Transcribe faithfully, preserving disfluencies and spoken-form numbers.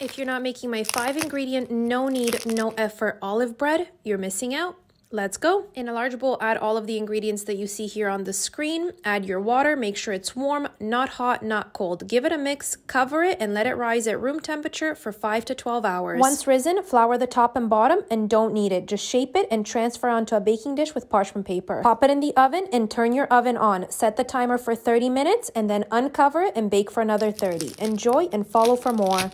If you're not making my five ingredient, no need, no effort olive bread, you're missing out. Let's go. In a large bowl, add all of the ingredients that you see here on the screen. Add your water, make sure it's warm, not hot, not cold. Give it a mix, cover it, and let it rise at room temperature for five to twelve hours. Once risen, flour the top and bottom and don't knead it. Just shape it and transfer onto a baking dish with parchment paper. Pop it in the oven and turn your oven on. Set the timer for thirty minutes and then uncover it and bake for another thirty. Enjoy and follow for more.